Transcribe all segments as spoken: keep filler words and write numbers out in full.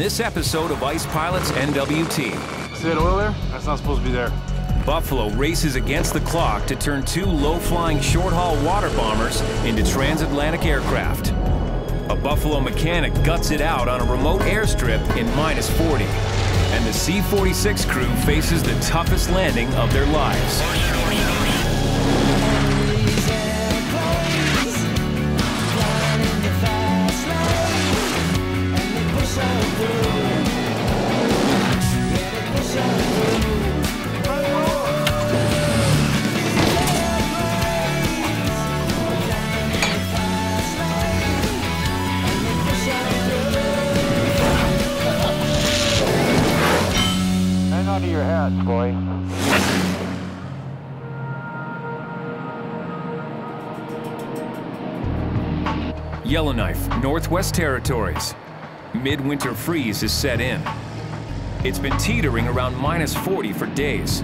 this episode of Ice Pilots N W T. See that oil there? That's not supposed to be there. Buffalo races against the clock to turn two low-flying short-haul water bombers into transatlantic aircraft. A Buffalo mechanic guts it out on a remote airstrip in minus forty, and the C forty-six crew faces the toughest landing of their lives. Yellowknife, Northwest Territories. Midwinter freeze is set in. It's been teetering around minus forty for days.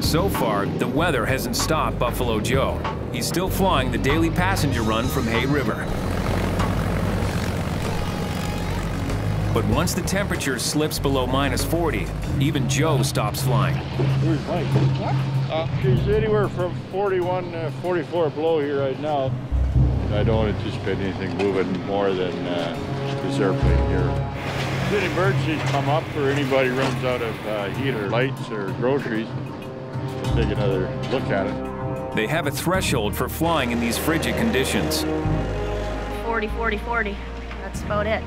So far, the weather hasn't stopped Buffalo Joe. He's still flying the daily passenger run from Hay River. But once the temperature slips below minus forty, even Joe stops flying. Where's Mike? What? Uh, she's anywhere from forty-one to forty-four below here right now. I don't anticipate anything moving more than uh, this airplane here. If any emergencies come up or anybody runs out of uh, heat or lights or groceries, we'll take another look at it. They have a threshold for flying in these frigid conditions. forty, forty, forty. That's about it.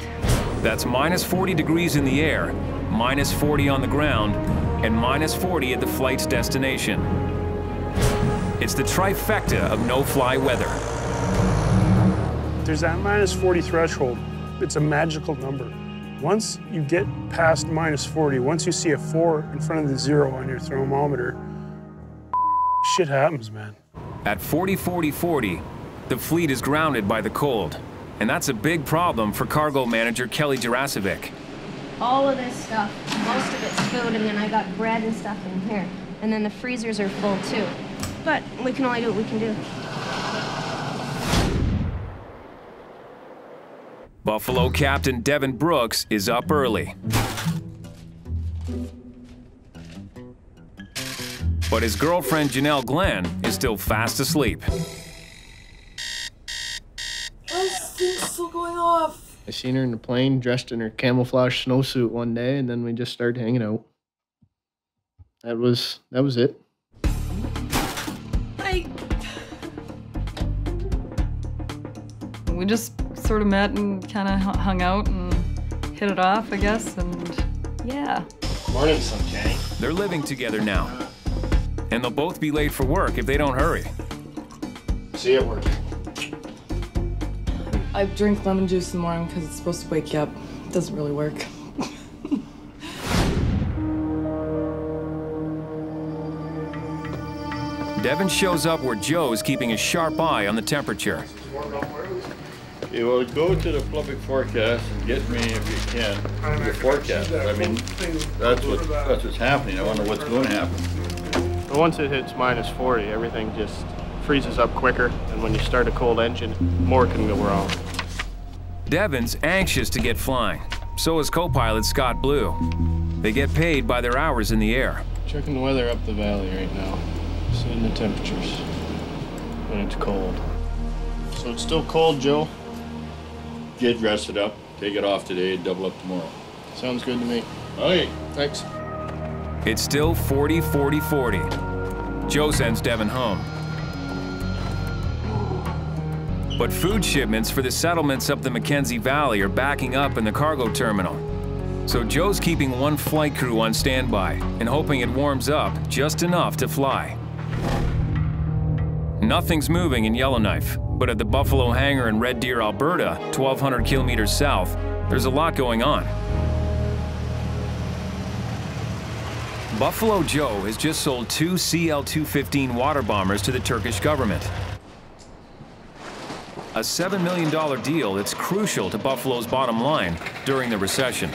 That's minus forty degrees in the air, minus forty on the ground, and minus forty at the flight's destination. It's the trifecta of no-fly weather. There's that minus forty threshold. It's a magical number. Once you get past minus forty, once you see a four in front of the zero on your thermometer, shit happens, man. At forty, forty, forty, the fleet is grounded by the cold. And that's a big problem for cargo manager Kelly Jarasevic. All of this stuff, most of it's food, and then I got bread and stuff in here. And then the freezers are full too. But we can only do what we can do. Buffalo captain Devin Brooks is up early. But his girlfriend Janelle Glenn is still fast asleep. Still going off. I seen her in the plane dressed in her camouflage snowsuit one day, and then we just started hanging out. That was that was it. I we just sort of met and kind of hung out and hit it off, I guess, and yeah. Morning, Sunshine. They're living together now, and they'll both be late for work if they don't hurry. See you at work. I drink lemon juice in the morning because it's supposed to wake you up. It doesn't really work. Devin shows up where Joe is keeping a sharp eye on the temperature. You will go to the public forecast and get me, if you can, the forecast. I mean, that's, what, that's what's happening. I wonder what's going to happen. But once it hits minus forty, everything just freezes up quicker, and when you start a cold engine, more can go wrong. Devin's anxious to get flying. So is co-pilot Scott Blue. They get paid by their hours in the air. Checking the weather up the valley right now. Seeing the temperatures when it's cold. So it's still cold, Joe? Get dressed it up, take it off today, and double up tomorrow. Sounds good to me. All right. Thanks. It's still forty, forty, forty. Joe sends Devin home. But food shipments for the settlements up the Mackenzie Valley are backing up in the cargo terminal. So Joe's keeping one flight crew on standby and hoping it warms up just enough to fly. Nothing's moving in Yellowknife, but at the Buffalo hangar in Red Deer, Alberta, twelve hundred kilometers south, there's a lot going on. Buffalo Joe has just sold two C L two fifteen water bombers to the Turkish government. A seven million dollar deal that's crucial to Buffalo's bottom line during the recession.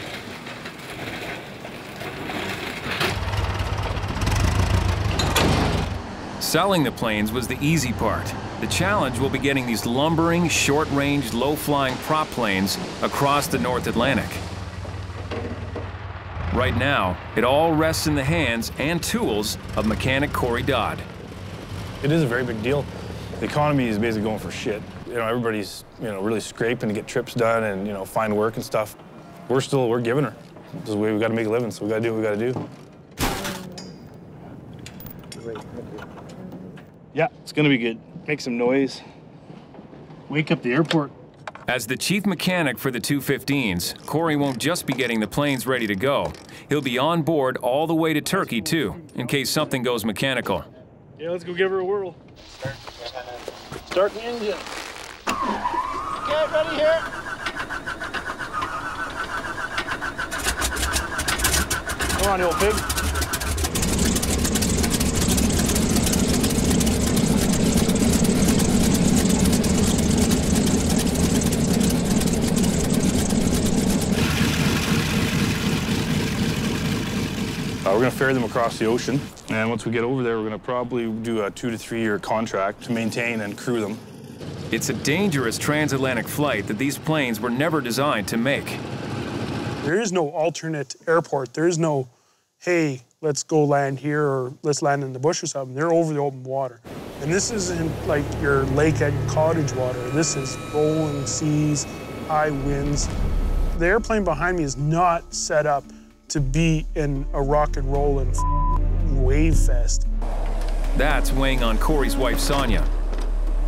Selling the planes was the easy part. The challenge will be getting these lumbering, short-range, low-flying prop planes across the North Atlantic. Right now, it all rests in the hands and tools of mechanic Corey Dodd. It is a very big deal. The economy is basically going for shit. You know, everybody's, you know, really scraping to get trips done and, you know, find work and stuff. We're still, we're giving her. This is the way we gotta make a living, so we gotta do what we gotta do. Yeah, it's gonna be good. Make some noise. Wake up the airport. As the chief mechanic for the two fifteens, Corey won't just be getting the planes ready to go. He'll be on board all the way to Turkey, too, in case something goes mechanical. Yeah, let's go give her a whirl. Start the engine. Get ready here. Come on, you old pig. Uh, we're going to ferry them across the ocean, and once we get over there, we're going to probably do a two to three year contract to maintain and crew them. It's a dangerous transatlantic flight that these planes were never designed to make. There is no alternate airport. There is no, hey, let's go land here or let's land in the bush or something. They're over the open water. And this isn't like your lake at your cottage water. This is rolling seas, high winds. The airplane behind me is not set up to be in a rock and roll and f***ing wave fest. That's weighing on Corey's wife, Sonia.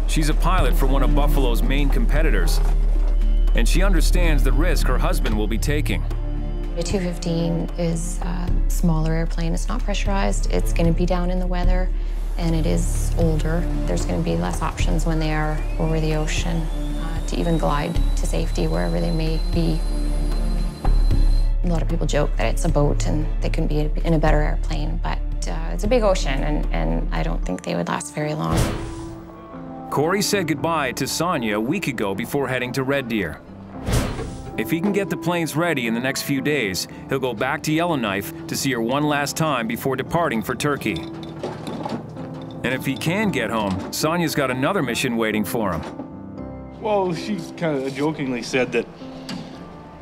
She's a pilot for one of Buffalo's main competitors, and she understands the risk her husband will be taking. The two fifteen is a smaller airplane. It's not pressurized. It's going to be down in the weather, and it is older. There's going to be less options when they are over the ocean uh, to even glide to safety wherever they may be. A lot of people joke that it's a boat and they couldn't be in a better airplane, but uh, it's a big ocean, and, and I don't think they would last very long. Corey said goodbye to Sonia a week ago before heading to Red Deer. If he can get the planes ready in the next few days, he'll go back to Yellowknife to see her one last time before departing for Turkey. And if he can get home, Sonia's got another mission waiting for him. Well, she kind of jokingly said that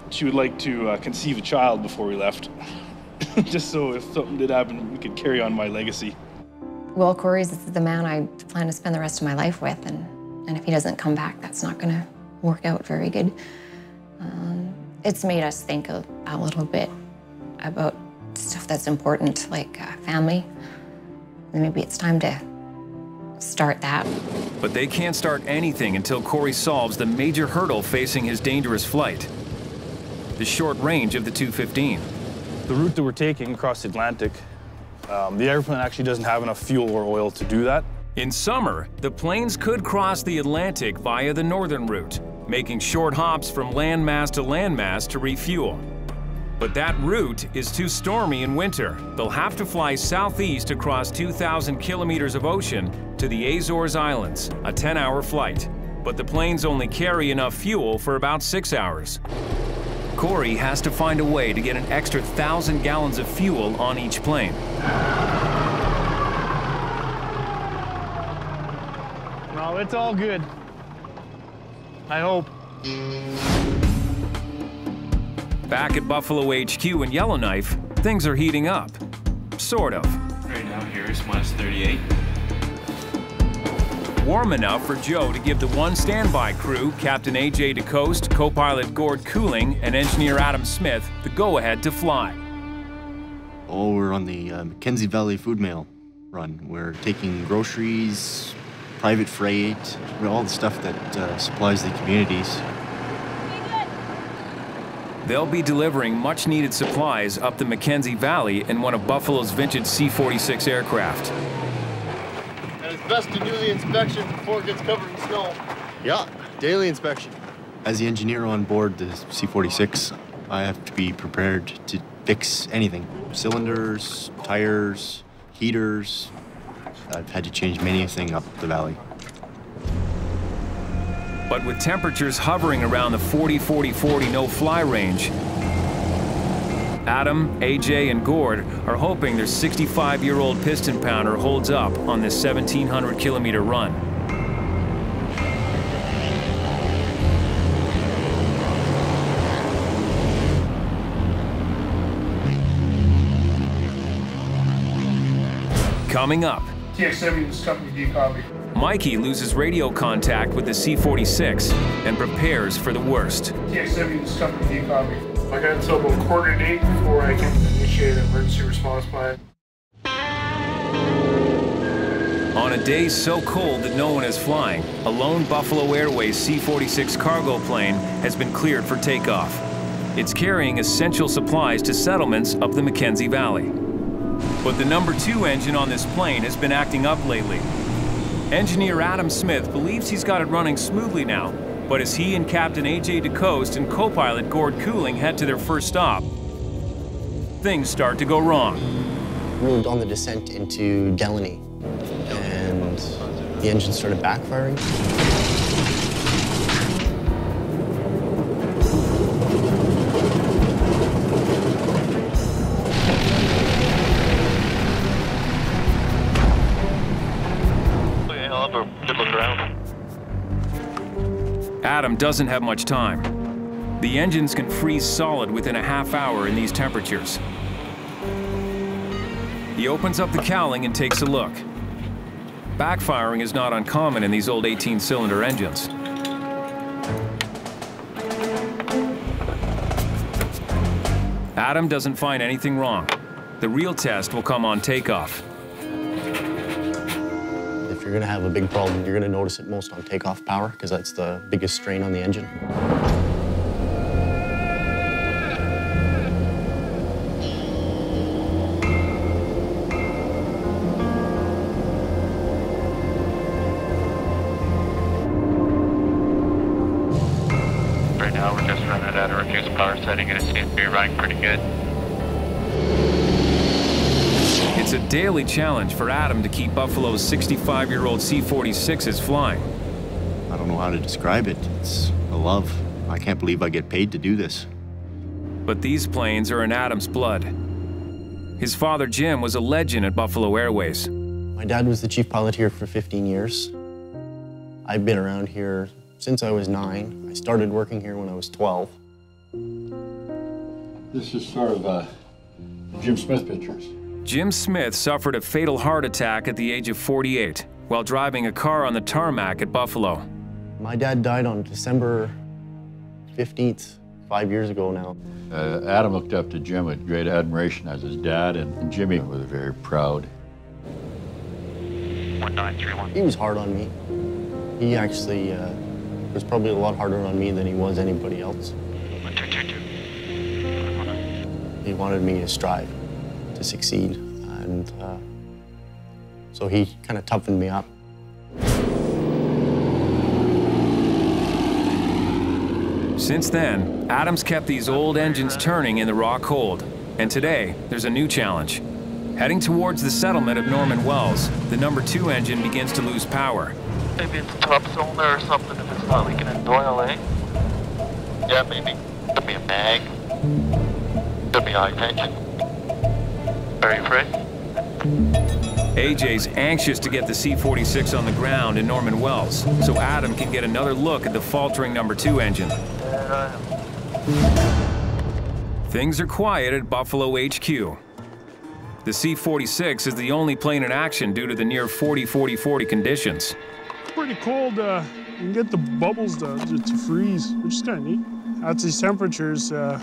she would like to uh, conceive a child before we left, just so if something did happen, we could carry on my legacy. Well, Corey's the man I plan to spend the rest of my life with, and, and if he doesn't come back, that's not going to work out very good. Um, it's made us think a, a little bit about stuff that's important, like uh, family. And maybe it's time to start that. But they can't start anything until Corey solves the major hurdle facing his dangerous flight: the short range of the two fifteen. The route that we're taking across the Atlantic, um, the airplane actually doesn't have enough fuel or oil to do that. In summer, the planes could cross the Atlantic via the northern route, making short hops from landmass to landmass to refuel. But that route is too stormy in winter. They'll have to fly southeast across two thousand kilometers of ocean to the Azores Islands, a ten hour flight. But the planes only carry enough fuel for about six hours. Corey has to find a way to get an extra thousand gallons of fuel on each plane. No, it's all good. I hope. Back at Buffalo H Q in Yellowknife, things are heating up. Sort of. Right now here is minus thirty-eight. Warm enough for Joe to give the one standby crew, Captain A J DeCoste, co-pilot Gord Cooling, and engineer Adam Smith, the go-ahead to fly. Oh, we're on the uh, Mackenzie Valley food mail run. We're taking groceries, private freight, all the stuff that uh, supplies the communities. They'll be delivering much-needed supplies up the Mackenzie Valley in one of Buffalo's vintage C forty-six aircraft. Best to do the inspection before it gets covered in snow. Yeah, daily inspection. As the engineer on board the C forty-six, I have to be prepared to fix anything. Cylinders, tires, heaters. I've had to change many things up the valley. But with temperatures hovering around the forty forty forty no-fly range, Adam, A J, and Gord are hoping their sixty-five-year-old piston pounder holds up on this seventeen hundred kilometer run. Coming up, T X seventy is coming to copy. Mikey loses radio contact with the C forty-six and prepares for the worst. T X seventy is coming to copy. I got until about quarter to eight before I can initiate an emergency response plan. On a day so cold that no one is flying, a lone Buffalo Airways C forty-six cargo plane has been cleared for takeoff. It's carrying essential supplies to settlements up the Mackenzie Valley. But the number two engine on this plane has been acting up lately. Engineer Adam Smith believes he's got it running smoothly now, but as he and Captain A J DeCoste and co-pilot Gord Cooling head to their first stop, things start to go wrong. Rolled on the descent into Delany, and the engine started backfiring. Adam doesn't have much time. The engines can freeze solid within a half hour in these temperatures. He opens up the cowling and takes a look. Backfiring is not uncommon in these old eighteen cylinder engines. Adam doesn't find anything wrong. The real test will come on takeoff. You're gonna have a big problem. You're gonna notice it most on takeoff power, because that's the biggest strain on the engine. Right now, we're just running out of reduced power setting, and it seems to be running pretty good. It's a daily challenge for Adam to keep Buffalo's sixty-five-year-old C forty-sixes flying. I don't know how to describe it. It's a love. I can't believe I get paid to do this. But these planes are in Adam's blood. His father, Jim, was a legend at Buffalo Airways. My dad was the chief pilot here for fifteen years. I've been around here since I was nine. I started working here when I was twelve. This is sort of uh, Jim Smith pictures. Jim Smith suffered a fatal heart attack at the age of forty-eight while driving a car on the tarmac at Buffalo. My dad died on December fifteenth, five years ago now. Uh, Adam looked up to Jim with great admiration as his dad, and, and Jimmy was very proud. one nine three one. He was hard on me. He actually uh, was probably a lot harder on me than he was anybody else. one two two two. He wanted me to strive, to succeed, and uh, so he kind of toughened me up. Since then, Adam's kept these old engines turning in the raw cold, and today there's a new challenge. Heading towards the settlement of Norman Wells, the number two engine begins to lose power. Maybe it's the top cylinder or something if it's not leaking in Doyle, eh? Yeah, maybe. Could be a mag. Could be high tension. Are you afraid? A J's anxious to get the C forty-six on the ground in Norman Wells, so Adam can get another look at the faltering number two engine. Things are quiet at Buffalo H Q. The C forty-six is the only plane in action due to the near forty forty forty conditions. It's pretty cold. Uh, you can get the bubbles to, to freeze, which is kind of neat. At these temperatures, uh,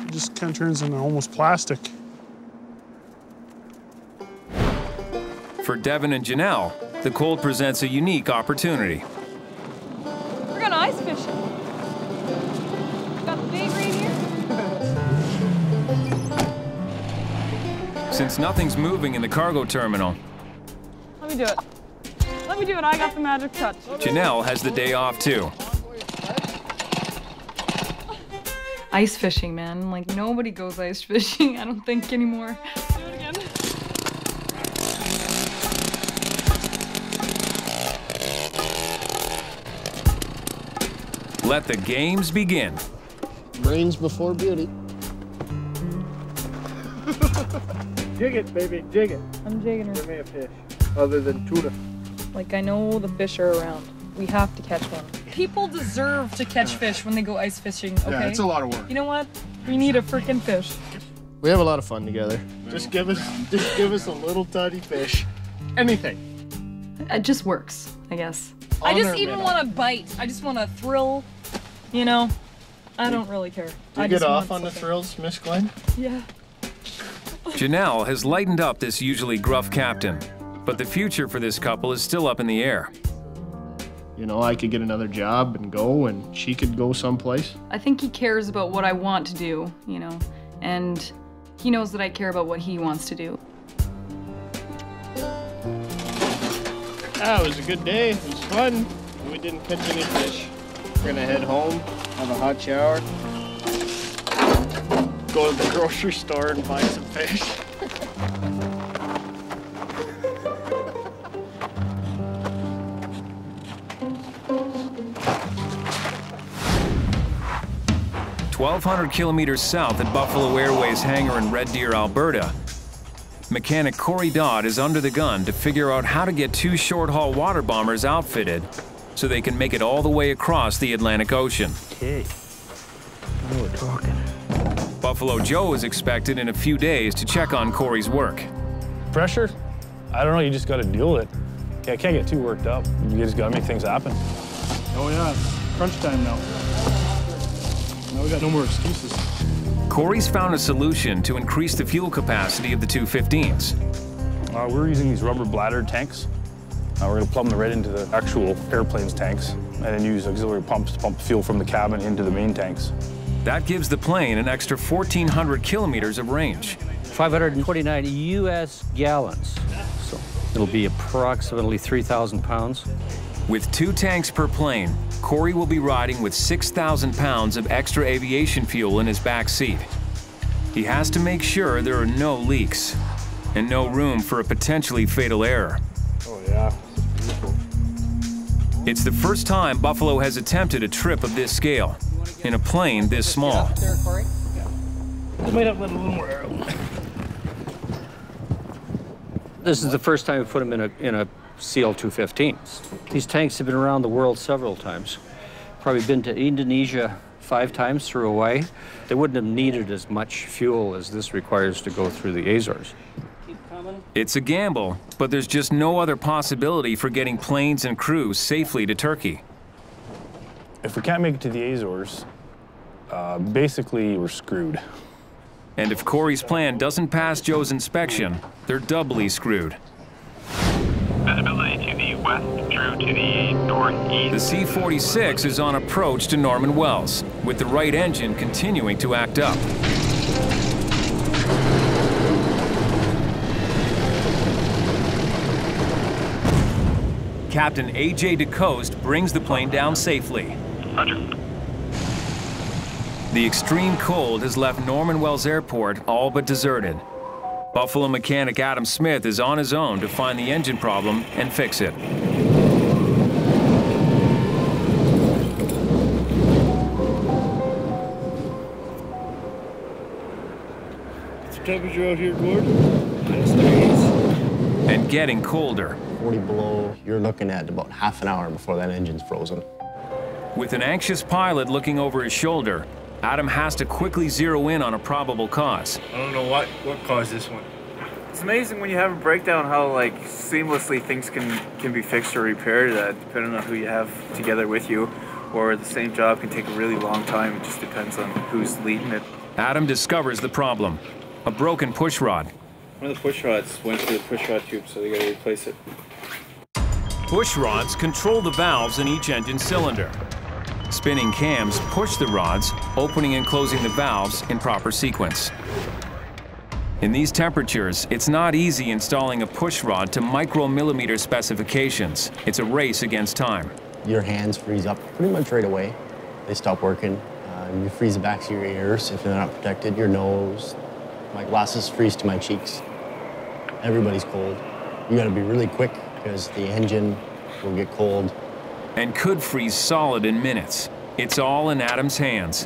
it just kind of turns into almost plastic. For Devin and Janelle, the cold presents a unique opportunity. We're going ice fishing. Got the bait right here. Since nothing's moving in the cargo terminal. Let me do it. Let me do it. I got the magic touch. Janelle has the day off too. Ice fishing, man. Like, nobody goes ice fishing, I don't think, anymore. Do it again. Let the games begin. Brains before beauty. Jig it, baby, jig it. I'm jigging her. Give me a fish, other than tuna. Like, I know the fish are around. We have to catch one. People deserve to catch fish when they go ice fishing, okay? Yeah, it's a lot of work. You know what? We need a freaking fish. We have a lot of fun together. Just give us, just give us a little tiny fish. Anything. It just works, I guess. I just even want to bite. I just want to thrill, you know? I don't really care. Do you get off on the thrills, Miss Glenn? Yeah. Janelle has lightened up this usually gruff captain, but the future for this couple is still up in the air. You know, I could get another job and go, and she could go someplace. I think he cares about what I want to do, you know, and he knows that I care about what he wants to do. Ah, it was a good day. It was fun. We didn't catch any fish. We're gonna head home, have a hot shower, go to the grocery store and buy some fish. twelve hundred kilometers south at Buffalo Airways hangar in Red Deer, Alberta, mechanic Corey Dodd is under the gun to figure out how to get two short-haul water bombers outfitted so they can make it all the way across the Atlantic Ocean. Okay. Now we're talking. Buffalo Joe is expected in a few days to check on Corey's work. Pressure? I don't know, you just gotta deal with it. Yeah, I can't get too worked up. You just gotta make things happen. Oh yeah, it's crunch time now. Now we got no more excuses. Corey's found a solution to increase the fuel capacity of the two fifteens. Uh, we're using these rubber bladder tanks. Uh, we're gonna plumb them right into the actual airplane's tanks and then use auxiliary pumps to pump fuel from the cabin into the main tanks. That gives the plane an extra fourteen hundred kilometers of range. five hundred twenty-nine U S gallons. So it'll be approximately three thousand pounds. With two tanks per plane, Corey will be riding with six thousand pounds of extra aviation fuel in his back seat. He has to make sure there are no leaks and no room for a potentially fatal error. Oh yeah. It's the first time Buffalo has attempted a trip of this scale in a plane this small. There, Corey? Yeah. I might have let a little more air out. This is the first time we put them in a in a C L two fifteen. These tanks have been around the world several times. Probably been to Indonesia five times through Hawaii. They wouldn't have needed as much fuel as this requires to go through the Azores. It's a gamble, but there's just no other possibility for getting planes and crews safely to Turkey. If we can't make it to the Azores, uh, basically we're screwed. And if Corey's plan doesn't pass Joe's inspection, they're doubly screwed. Visibility to the west through to the northeast. The C forty-six is on approach to Norman Wells, with the right engine continuing to act up. Captain A J DeCoste brings the plane down safely. Roger. The extreme cold has left Norman Wells Airport all but deserted. Buffalo mechanic Adam Smith is on his own to find the engine problem and fix it. What's the temperature out here, Gord? Minus thirty-eight. And getting colder. forty below, you're looking at about half an hour before that engine's frozen. With an anxious pilot looking over his shoulder, Adam has to quickly zero in on a probable cause. I don't know what, what caused this one. It's amazing when you have a breakdown how like seamlessly things can, can be fixed or repaired, uh, depending on who you have together with you, or the same job can take a really long time. It just depends on who's leading it. Adam discovers the problem, a broken push rod. One of the push rods went through the push rod tube, so they gotta replace it. Push rods control the valves in each engine cylinder. Spinning cams push the rods, opening and closing the valves in proper sequence. In these temperatures, it's not easy installing a push rod to micromillimeter specifications. It's a race against time. Your hands freeze up pretty much right away. They stop working. Uh, you freeze the backs of your ears if they're not protected, your nose. My glasses freeze to my cheeks. Everybody's cold. You gotta be really quick, because the engine will get cold. And could freeze solid in minutes. It's all in Adam's hands.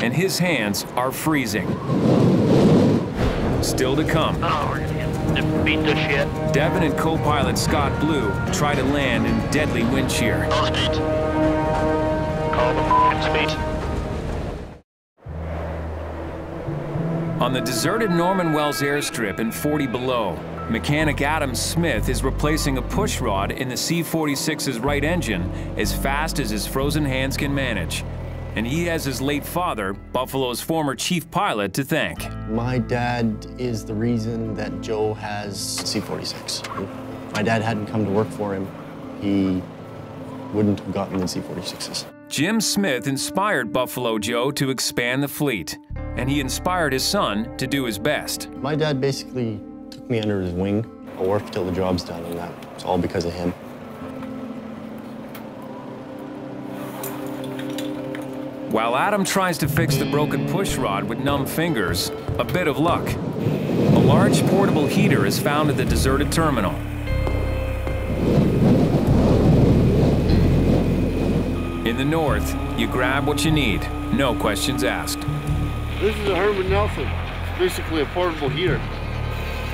And his hands are freezing. still to come. Oh, we're gonna beat the shit. Devin and co-pilot Scott Blue try to land in deadly wind shear. No speed. Call the f***ing speed. On the deserted Norman Wells airstrip in forty below, mechanic Adam Smith is replacing a push rod in the C forty-six's right engine as fast as his frozen hands can manage. And he has his late father, Buffalo's former chief pilot, to thank. My dad is the reason that Joe has C forty-six. If my dad hadn't come to work for him, he wouldn't have gotten the C forty-sixes. Jim Smith inspired Buffalo Joe to expand the fleet, and he inspired his son to do his best. My dad basically took me under his wing. I'll work till the job's done, and that's all because of him. While Adam tries to fix the broken pushrod with numb fingers, a bit of luck. A large portable heater is found at the deserted terminal. In the north, you grab what you need, no questions asked. This is a Herman Nelson. It's basically a portable heater.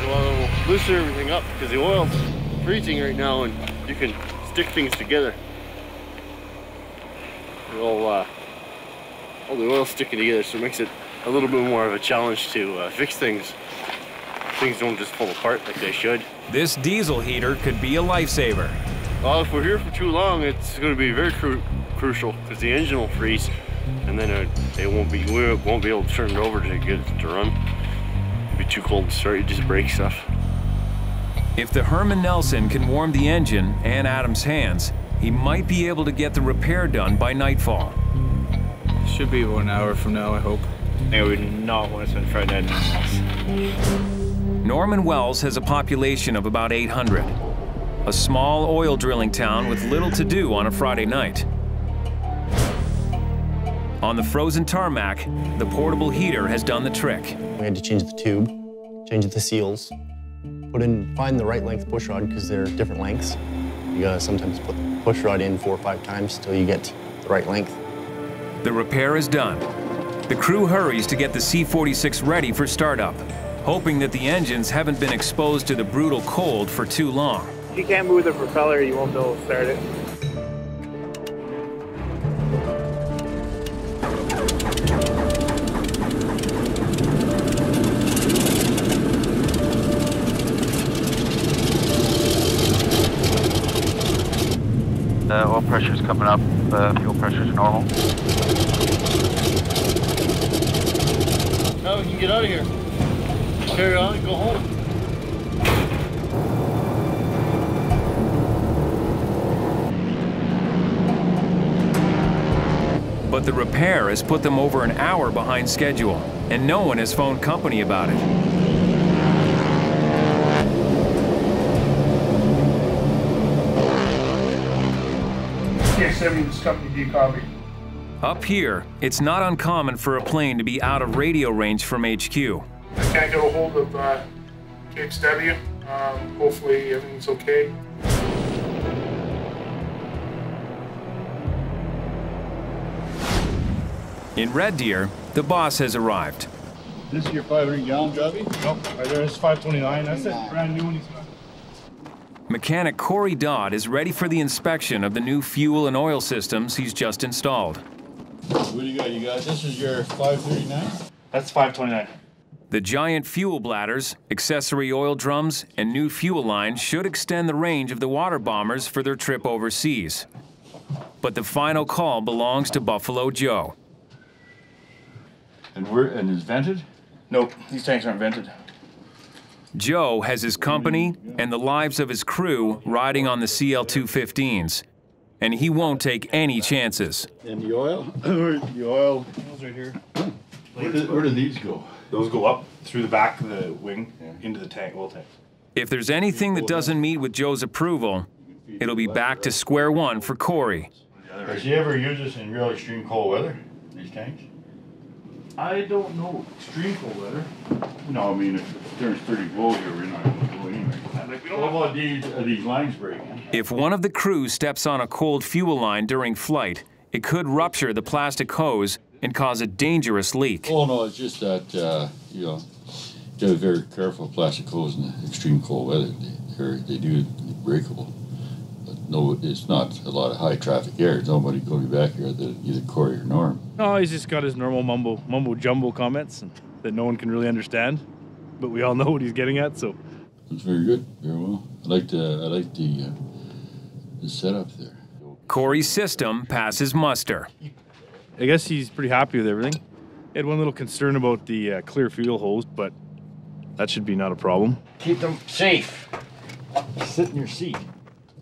It'll loosen everything up because the oil's freezing right now and you can stick things together. It'll, uh, all the oil's sticking together, so it makes it a little bit more of a challenge to uh, fix things. Things don't just fall apart like they should. This diesel heater could be a lifesaver. Well, if we're here for too long, it's going to be very cru crucial because the engine will freeze. And then it, it won't be we won't be able to turn it over to get it to run. It'd be too cold to start. You just break stuff. If the Herman Nelson can warm the engine and Adam's hands, he might be able to get the repair done by nightfall. Should be one hour from now, I hope. I would not want to spend Friday night. Norman Wells has a population of about eight hundred, a small oil drilling town with little to do on a Friday night. On the frozen tarmac, the portable heater has done the trick. We had to change the tube, change the seals, put in, find the right length pushrod because they're different lengths. You gotta sometimes put the pushrod in four or five times till you get the right length. The repair is done. The crew hurries to get the C forty-six ready for startup, hoping that the engines haven't been exposed to the brutal cold for too long. If you can't move the propeller, you won't be able to start it. The oil pressure is coming up, the fuel pressure is normal. Now we can get out of here. Carry on and go home. But the repair has put them over an hour behind schedule, and no one has phoned company about it. Up here, it's not uncommon for a plane to be out of radio range from H Q. I can't get a hold of uh, H W. Um, hopefully everything's okay. In Red Deer, the boss has arrived. This is your five hundred gallon Joby? Nope. Right there, it's five twenty-nine. That's it. Brand new one. He's got. Mechanic Corey Dodd is ready for the inspection of the new fuel and oil systems he's just installed. What do you got, you guys? This is your five thirty-nine? That's five twenty-nine. The giant fuel bladders, accessory oil drums, and new fuel lines should extend the range of the water bombers for their trip overseas. But the final call belongs to Buffalo Joe. And we're, and it's vented? Nope, these tanks aren't vented. Joe has his company and the lives of his crew riding on the C L two fifteens, and he won't take any chances. And the oil? The oil. Oil's right here. Where do, where do these go? Those go up through the back of the wing, yeah, into the tank, oil tank. If there's anything that doesn't meet with Joe's approval, it'll be back to square one for Corey. Does he ever use this in real extreme cold weather, these tanks? I don't know. Extreme cold weather? No, I mean, if it turns thirty below here, we're not going to go anywhere. Like, we don't have all these, uh, these lines breaking. If one of the crew steps on a cold fuel line during flight, it could rupture the plastic hose and cause a dangerous leak. Oh, no, it's just that, uh, you know, they're very careful of plastic clothes in the extreme cold weather. They, they do breakable, but no, it's not a lot of high traffic air. There's nobody going back here that either Corey or Norm. No, he's just got his normal mumble mumbo jumbo comments that no one can really understand, but we all know what he's getting at. So it's very good, very well. I like the I like the uh, the setup there. Corey's system passes muster. I guess he's pretty happy with everything. He had one little concern about the uh, clear fuel hose, but that should be not a problem. Keep them safe. Sit in your seat.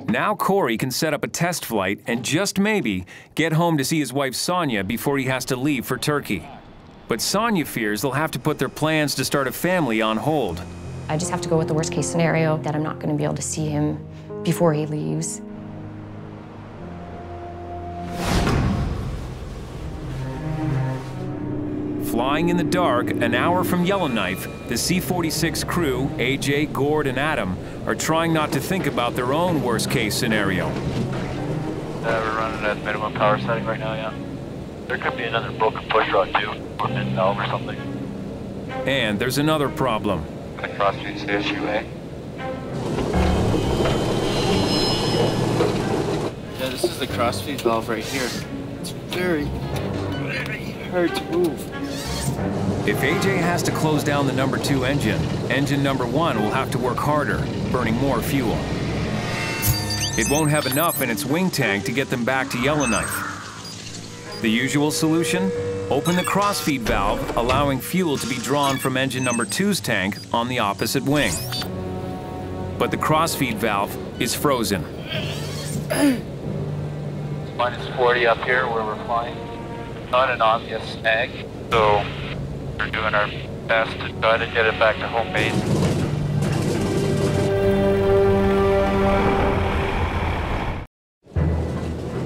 Now Corey can set up a test flight and just maybe get home to see his wife Sonia before he has to leave for Turkey. But Sonia fears they'll have to put their plans to start a family on hold. I just have to go with the worst case scenario, that I'm not going to be able to see him before he leaves. Flying in the dark, an hour from Yellowknife, the C forty-six crew, A J, Gord, and Adam, are trying not to think about their own worst-case scenario. Uh, we're running at minimum power setting right now, yeah. There could be another broken push rod, too, or mid valve or something. And there's another problem. Gonna cross street to the issue, eh? Yeah, this is the crossfeed valve right here. It's very, very hard to move. If A J has to close down the number two engine, engine number one will have to work harder, burning more fuel. It won't have enough in its wing tank to get them back to Yellowknife. The usual solution? Open the crossfeed valve, allowing fuel to be drawn from engine number two's tank on the opposite wing. But the crossfeed valve is frozen. minus forty up here where we're flying. Not an obvious snag. So we're doing our best to try to get it back to home base.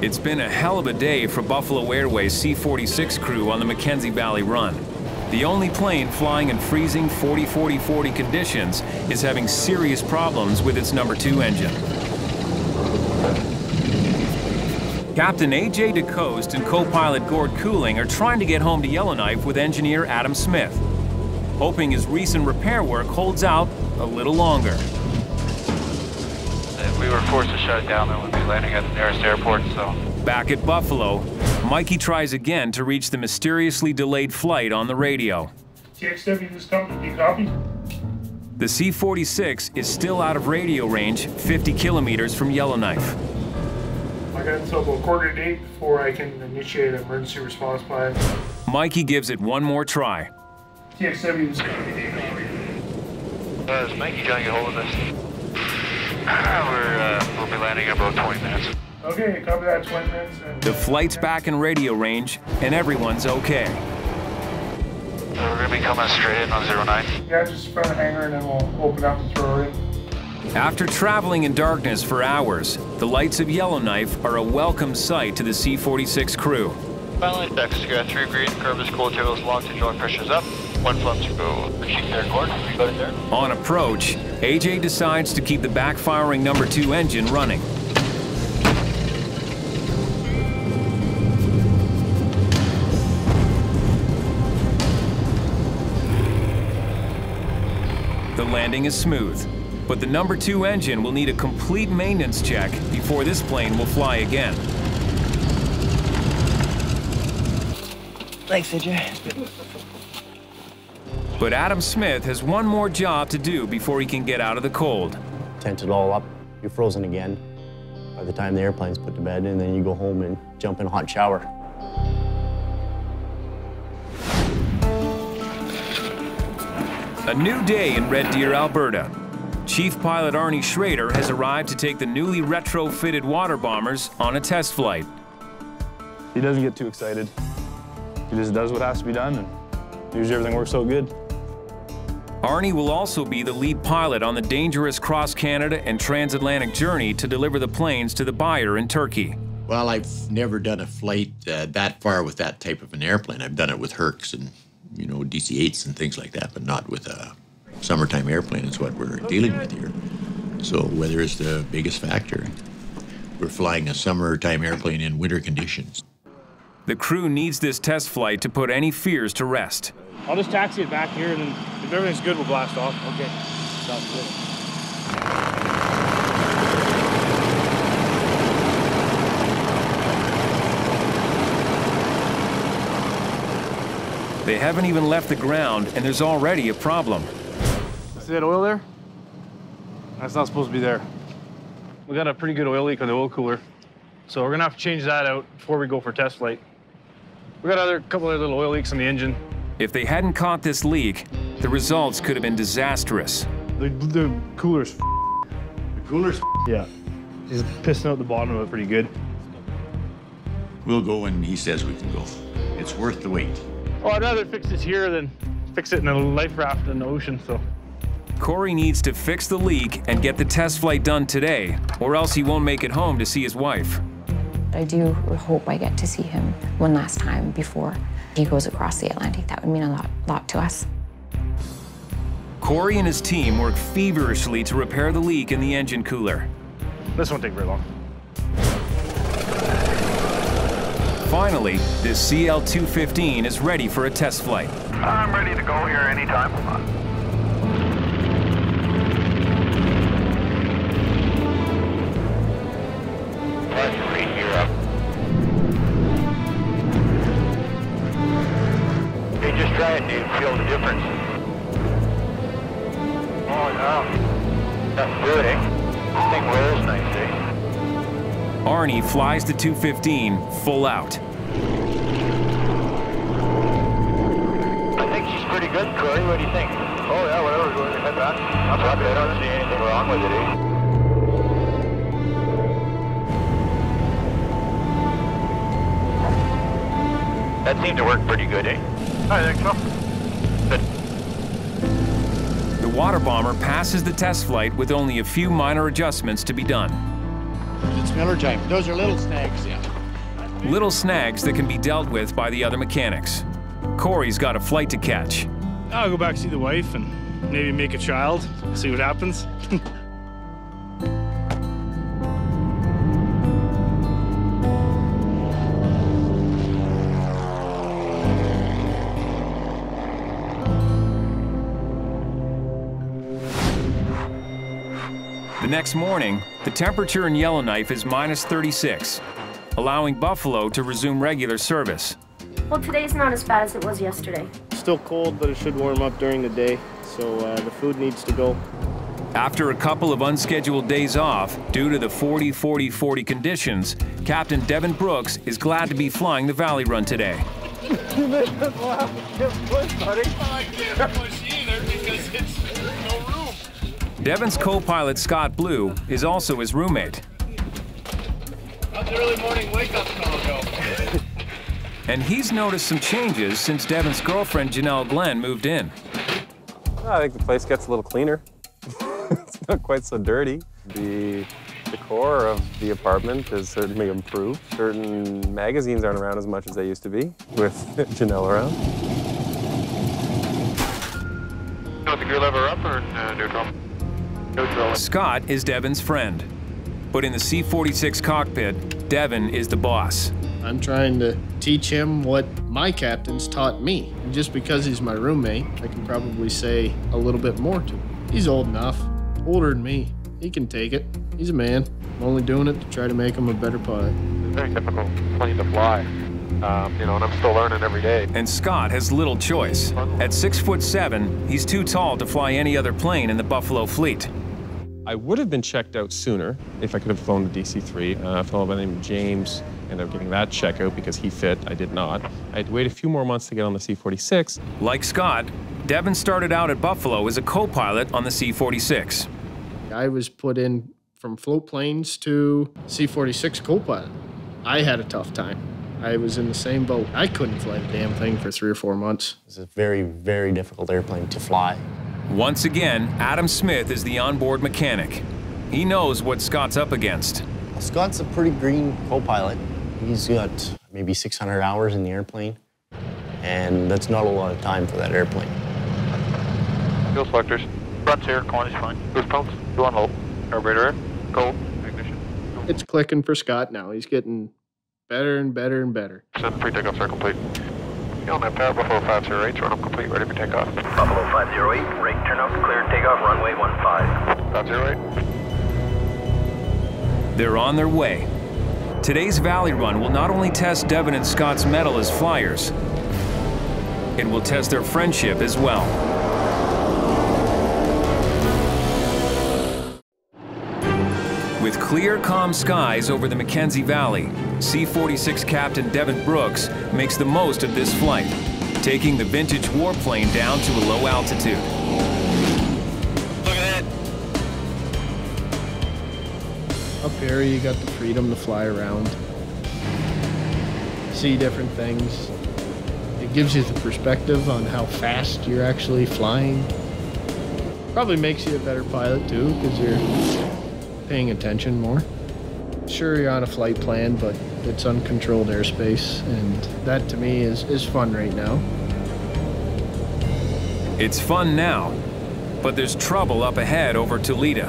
It's been a hell of a day for Buffalo Airways C forty-six crew on the Mackenzie Valley run. The only plane flying in freezing forty forty forty conditions is having serious problems with its number two engine. Captain A J DeCoste and co-pilot Gord Cooling are trying to get home to Yellowknife with engineer Adam Smith, hoping his recent repair work holds out a little longer. If we were forced to shut it down, then we'd be landing at the nearest airport, so... Back at Buffalo, Mikey tries again to reach the mysteriously delayed flight on the radio. T X W, this company, you copy? The C forty-six is still out of radio range, fifty kilometers from Yellowknife. I got until about quarter to eight before I can initiate an emergency response plan. Mikey gives it one more try. T X W is going to be the uh, is Mikey trying to get hold of this? We're, uh, we'll be landing in about twenty minutes. Okay, copy that, twenty minutes. And the flight's back in radio range, and everyone's okay. So we're going to be coming straight in on zero nine. Yeah, just in front of the hangar, and then we'll open up and throw her in. After traveling in darkness for hours, the lights of Yellowknife are a welcome sight to the C forty-six crew. Finally, Dex, you got three green, curve is cool, tail is locked, hydraulic pressure's up, one flap to go. There, Gord. Got it there. On approach, A J decides to keep the backfiring number two engine running. The landing is smooth. But the number two engine will need a complete maintenance check before this plane will fly again. Thanks, A J. But Adam Smith has one more job to do before he can get out of the cold. Tent it all up, you're frozen again by the time the airplane's put to bed, and then you go home and jump in a hot shower. A new day in Red Deer, Alberta. Chief Pilot Arnie Schrader has arrived to take the newly retrofitted water bombers on a test flight. He doesn't get too excited. He just does what has to be done, and usually everything works out good. Arnie will also be the lead pilot on the dangerous cross-Canada and transatlantic journey to deliver the planes to the buyer in Turkey. Well, I've never done a flight uh, that far with that type of an airplane. I've done it with Hercs and, you know, D C eights and things like that, but not with a summertime airplane is what we're dealing with here. So weather is the biggest factor. We're flying a summertime airplane in winter conditions. The crew needs this test flight to put any fears to rest. I'll just taxi it back here, and then if everything's good, we'll blast off. Okay, sounds good. They haven't even left the ground, and there's already a problem. See that oil there? That's not supposed to be there. We got a pretty good oil leak on the oil cooler, so we're gonna have to change that out before we go for test flight. We got other couple other little oil leaks on the engine. If they hadn't caught this leak, the results could have been disastrous. The, the cooler's f***ed. The cooler's f***ed? Yeah. He's pissing out the bottom of it pretty good. We'll go when he says we can go. It's worth the wait. Oh, I'd rather fix this here than fix it in a life raft in the ocean, so. Corey needs to fix the leak and get the test flight done today, or else he won't make it home to see his wife. I do hope I get to see him one last time before he goes across the Atlantic. That would mean a lot, lot to us. Corey and his team work feverishly to repair the leak in the engine cooler. This won't take very long. Finally, this C L two fifteen is ready for a test flight. I'm ready to go here anytime. Let's read here up. They just trying to feel the difference. Oh, yeah. That's good, eh? This thing wears nice, eh? Arnie flies the two fifteen full out. I think she's pretty good, Corey. What do you think? Oh, yeah, whatever. Go ahead and head back. I'm happy. I don't see anything wrong with it, eh? That seemed to work pretty good, eh? I think so. Good. The water bomber passes the test flight with only a few minor adjustments to be done. It's Miller type. Those are little snags, yeah. Little snags that can be dealt with by the other mechanics. Corey's got a flight to catch. I'll go back see the wife and maybe make a child, see what happens. Next morning, the temperature in Yellowknife is minus thirty-six, allowing Buffalo to resume regular service. Well, today's not as bad as it was yesterday. Still cold, but it should warm up during the day, so uh, the food needs to go. After a couple of unscheduled days off, due to the forty forty forty conditions, Captain Devin Brooks is glad to be flying the Valley Run today. You didn't allow me to push, buddy. I can't push either because it's no room. Devin's co-pilot, Scott Blue, is also his roommate. That's an early morning wake-up call, Joe. And he's noticed some changes since Devin's girlfriend, Janelle Glenn, moved in. I think the place gets a little cleaner. It's not quite so dirty. The decor of the apartment has certainly improved. Certain magazines aren't around as much as they used to be with Janelle around. With the gear lever up or uh, neutral? Scott is Devin's friend, but in the C forty-six cockpit, Devin is the boss. I'm trying to teach him what my captain's taught me. And just because he's my roommate, I can probably say a little bit more to him. He's old enough, older than me. He can take it. He's a man. I'm only doing it to try to make him a better pilot. It's very difficult plane to fly. Um, you know, and I'm still learning every day. And Scott has little choice. At six foot seven, he's too tall to fly any other plane in the Buffalo fleet. I would have been checked out sooner if I could have flown the D C three. Uh, a fellow by the name of James ended up getting that check out because he fit. I did not. I had to wait a few more months to get on the C forty-six. Like Scott, Devin started out at Buffalo as a co-pilot on the C forty-six. I was put in from float planes to C forty-six co-pilot. I had a tough time. I was in the same boat. I couldn't fly the damn thing for three or four months. It's a very, very difficult airplane to fly. Once again, Adam Smith is the onboard mechanic. He knows what Scott's up against. Scott's a pretty green co-pilot. He's got maybe six hundred hours in the airplane, and that's not a lot of time for that airplane. Fuel selectors. Front here, quantity's fine. Boost pumps, you on hold. Carburetor in, cold, ignition. It's clicking for Scott now. He's getting Better and better and better. Send pre-takeoff circle, complete. Yellowknife Tower, Buffalo five zero eight, run up complete, ready for takeoff. Buffalo five zero eight, rake turn up, clear takeoff, runway one five. five zero eight. They're on their way. Today's Valley Run will not only test Devin and Scott's mettle as flyers, it will test their friendship as well. With clear, calm skies over the Mackenzie Valley, C forty-six Captain Devin Brooks makes the most of this flight, taking the vintage warplane down to a low altitude. Look at that! Up here you got the freedom to fly around, see different things. It gives you the perspective on how fast you're actually flying. Probably makes you a better pilot too, because you're paying attention more. Sure, you're on a flight plan, but it's uncontrolled airspace, and that to me is, is fun right now. It's fun now, but there's trouble up ahead over Toledo.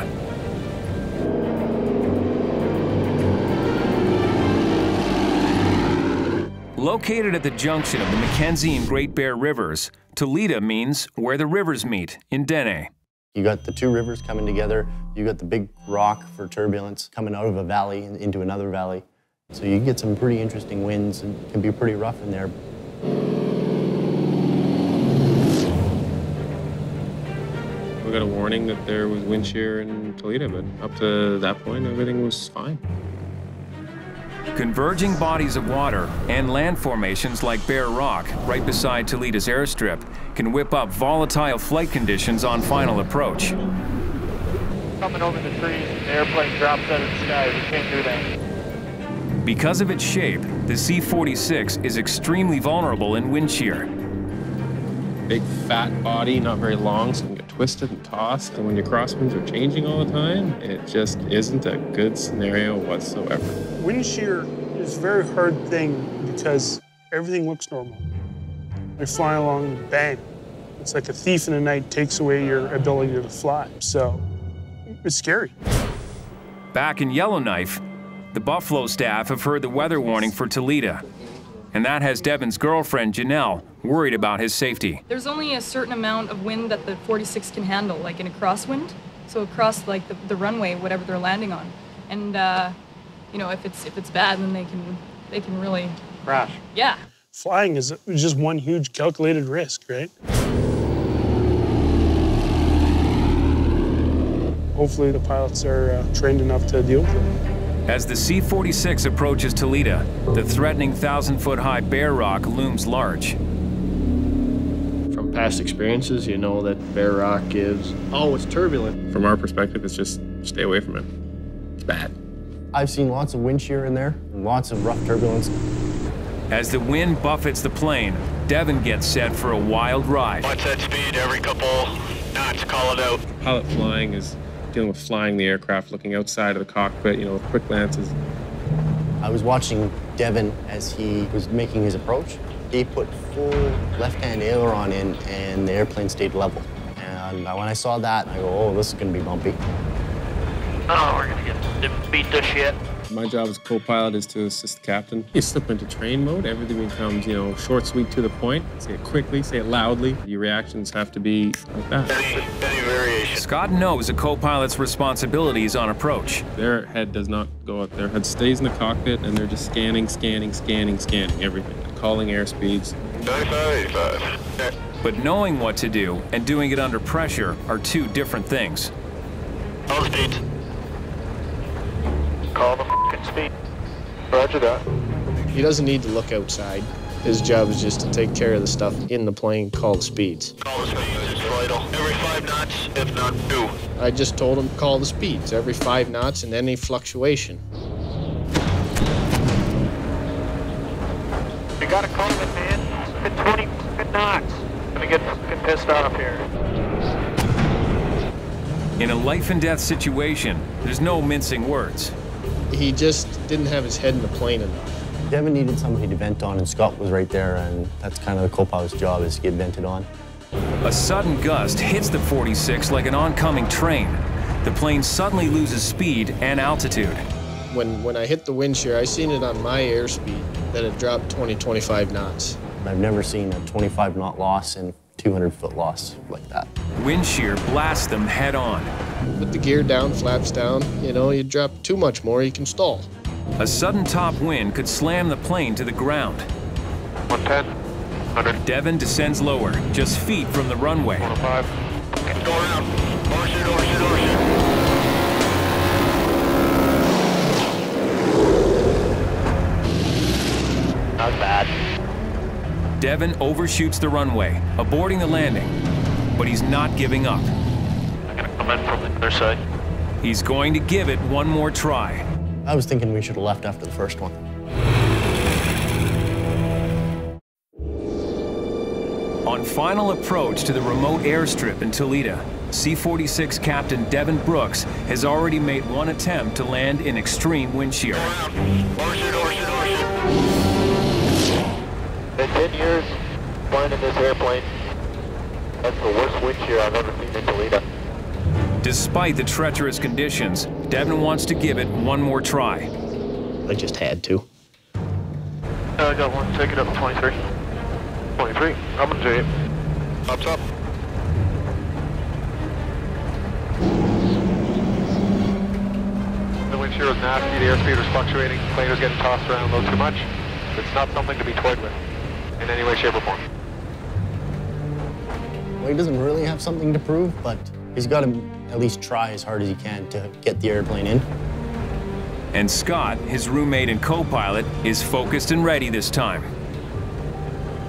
Located at the junction of the Mackenzie and Great Bear Rivers, Toledo means where the rivers meet in Dene. You got the two rivers coming together, you got the big rock for turbulence coming out of a valley and into another valley. So you get some pretty interesting winds, and it can be pretty rough in there. We got a warning that there was wind shear in Toledo, but up to that point, everything was fine. Converging bodies of water and land formations like Bear Rock, right beside Toledo's airstrip, can whip up volatile flight conditions on final approach. Coming over the trees, the airplane drops out of the sky. We can't do that. Because of its shape, the C forty-six is extremely vulnerable in wind shear. Big fat body, not very long, so you can get twisted and tossed. And when your crosswinds are changing all the time, it just isn't a good scenario whatsoever. Wind shear is a very hard thing because everything looks normal. I fly along, bang. It's like a thief in the night takes away your ability to fly, so it's scary. Back in Yellowknife, the Buffalo staff have heard the weather warning for Toledo, and that has Devin's girlfriend, Janelle, worried about his safety. There's only a certain amount of wind that the forty-six can handle, like in a crosswind, so across like the, the runway, whatever they're landing on. And uh, you know, if it's if it's bad, then they can they can really crash. Yeah. Flying is just one huge calculated risk, right? Hopefully the pilots are uh, trained enough to deal with it. As the C forty-six approaches Toledo, the threatening thousand-foot-high Bear Rock looms large. From past experiences, you know that Bear Rock is, oh, it's turbulent. From our perspective, it's just stay away from it. It's bad. I've seen lots of wind shear in there, lots of rough turbulence. As the wind buffets the plane, Devin gets set for a wild ride. Watch that speed every couple knots, call it out. Pilot flying is dealing with flying the aircraft, looking outside of the cockpit, you know, with quick glances. I was watching Devin as he was making his approach. He put full left-hand aileron in, and the airplane stayed level. And when I saw that, I go, oh, this is going to be bumpy. Oh, we're going to get beat this shit. My job as co-pilot is to assist the captain. You slip into train mode, everything becomes, you know, short, sweet, to the point. Say it quickly, say it loudly. Your reactions have to be like that. Any, any variation. Scott knows a co-pilot's responsibilities on approach. Their head does not go out. Their head stays in the cockpit, and they're just scanning, scanning, scanning, scanning everything. Calling airspeeds. ninety-five, eighty-five. But knowing what to do and doing it under pressure are two different things. All speeds. Call the f***ing speed. Roger that. He doesn't need to look outside. His job is just to take care of the stuff in the plane called speeds. Call the speeds is vital. Every five knots, if not two. I just told him call the speeds every five knots and any fluctuation. You gotta call it, man. It's twenty f***ing knots. I'm gonna get f***ing pissed off here. In a life and death situation, there's no mincing words. He just didn't have his head in the plane enough. Devin needed somebody to vent on, and Scott was right there, and that's kind of the co-pilot's job, is to get vented on. A sudden gust hits the forty-six like an oncoming train. The plane suddenly loses speed and altitude. when when I hit the wind shear, I seen it on my airspeed that it dropped twenty, twenty-five knots. I've never seen a twenty-five knot loss and two hundred foot loss like that. Wind shear blasts them head on. With the gear down, flaps down, you know, you drop too much more, you can stall. A sudden top wind could slam the plane to the ground. one ten, one hundred. Devin descends lower, just feet from the runway. one oh five. It's going up. Overshoot, overshoot, overshoot. Not bad. Devin overshoots the runway, aborting the landing, but he's not giving up. I'm gonna come in from the other side. He's going to give it one more try. I was thinking we should have left after the first one. On final approach to the remote airstrip in Toledo, C forty-six Captain Devin Brooks has already made one attempt to land in extreme wind shear. Overshoot, overshoot, overshoot. In ten years flying in this airplane, that's the worst wind shear I've ever seen in Toledo. Despite the treacherous conditions, Devin wants to give it one more try. I just had to. Uh, I got one. Take it up to twenty-three. twenty-three. I'm gonna do it. Up top. The wind shear is nasty. The airspeed is fluctuating. The plane is getting tossed around a little too much. It's not something to be toyed with in any way, shape, or form. Well, he doesn't really have something to prove, but he's got to at least try as hard as he can to get the airplane in. And Scott, his roommate and co-pilot, is focused and ready this time.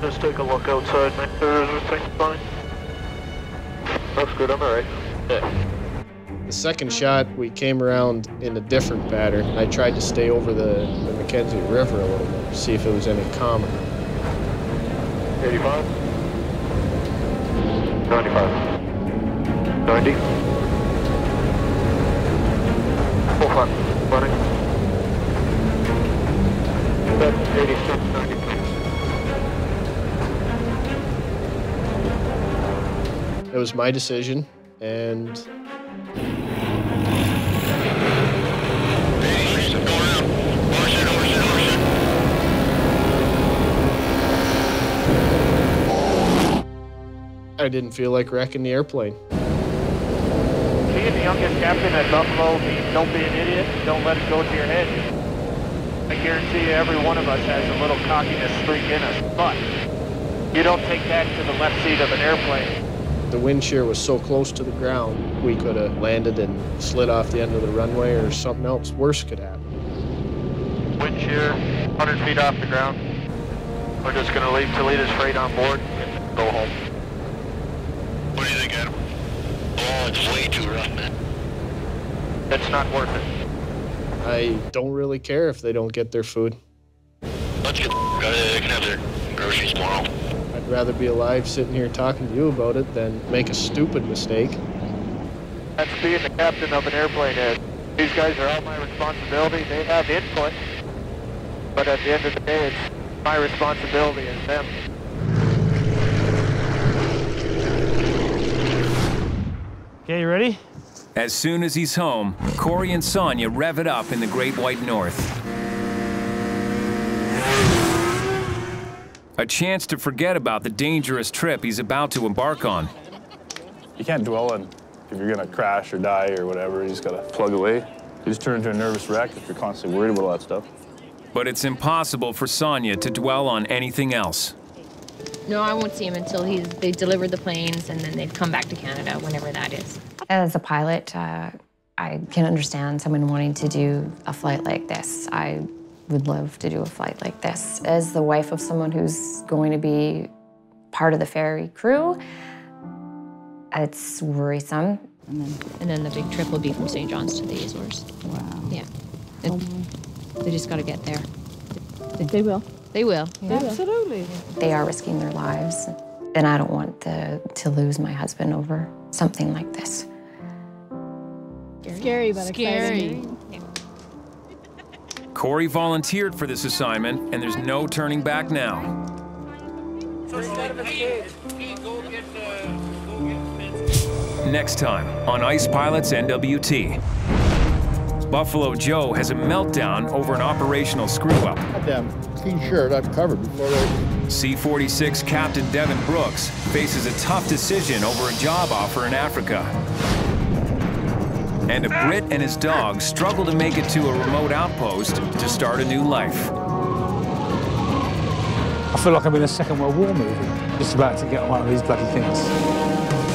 Just take a look outside, make sure everything's fine. Looks good, I'm all right. Yeah. The second shot, we came around in a different pattern. I tried to stay over the, the Mackenzie River a little bit, see if it was any calmer. eighty-five. ninety-five. ninety. Full front, running. That's eighty-six, ninety. It was my decision, and... eighty-six, go around. Overshoot, overshoot, overshoot. I didn't feel like wrecking the airplane. Youngest captain at Buffalo means don't be an idiot, don't let it go to your head. I guarantee you every one of us has a little cockiness streak in us, but you don't take that to the left seat of an airplane. The wind shear was so close to the ground, we could have landed and slid off the end of the runway or something else worse could happen. Wind shear, one hundred feet off the ground. We're just going to leave Toledo's freight on board and go home. What do you think, Adam? Oh, it's way too rough, man. It's not worth it. I don't really care if they don't get their food. Let's get the out of there. They can have their groceries tomorrow. I'd rather be alive sitting here talking to you about it than make a stupid mistake. That's being the captain of an airplane is. These guys are all my responsibility. They have input. But at the end of the day, it's my responsibility and them. Okay, you ready? As soon as he's home, Corey and Sonia rev it up in the Great White North. A chance to forget about the dangerous trip he's about to embark on. You can't dwell on if you're gonna crash or die or whatever. You just gotta plug away. You just turn into a nervous wreck if you're constantly worried about all that stuff. But it's impossible for Sonia to dwell on anything else. No, I won't see him until he's, they delivered the planes and then they've come back to Canada, whenever that is. As a pilot, uh, I can understand someone wanting to do a flight like this. I would love to do a flight like this. As the wife of someone who's going to be part of the ferry crew, it's worrisome. And then, and then the big trip will be from Saint John's to the Azores. Wow. Yeah. It, oh. They just got to get there. They, they will. They will. Yeah. Absolutely. They are risking their lives, and I don't want the, to lose my husband over something like this. Scary, but exciting. Scary. Corey volunteered for this assignment, and there's no turning back now. Next time on Ice Pilots N W T. Buffalo Joe has a meltdown over an operational screw-up. Goddamn T-shirt I've covered before. C forty-six Captain Devin Brooks faces a tough decision over a job offer in Africa. And a Brit and his dog struggle to make it to a remote outpost to start a new life. I feel like I'm in a Second World War movie, just about to get on one of these bloody things.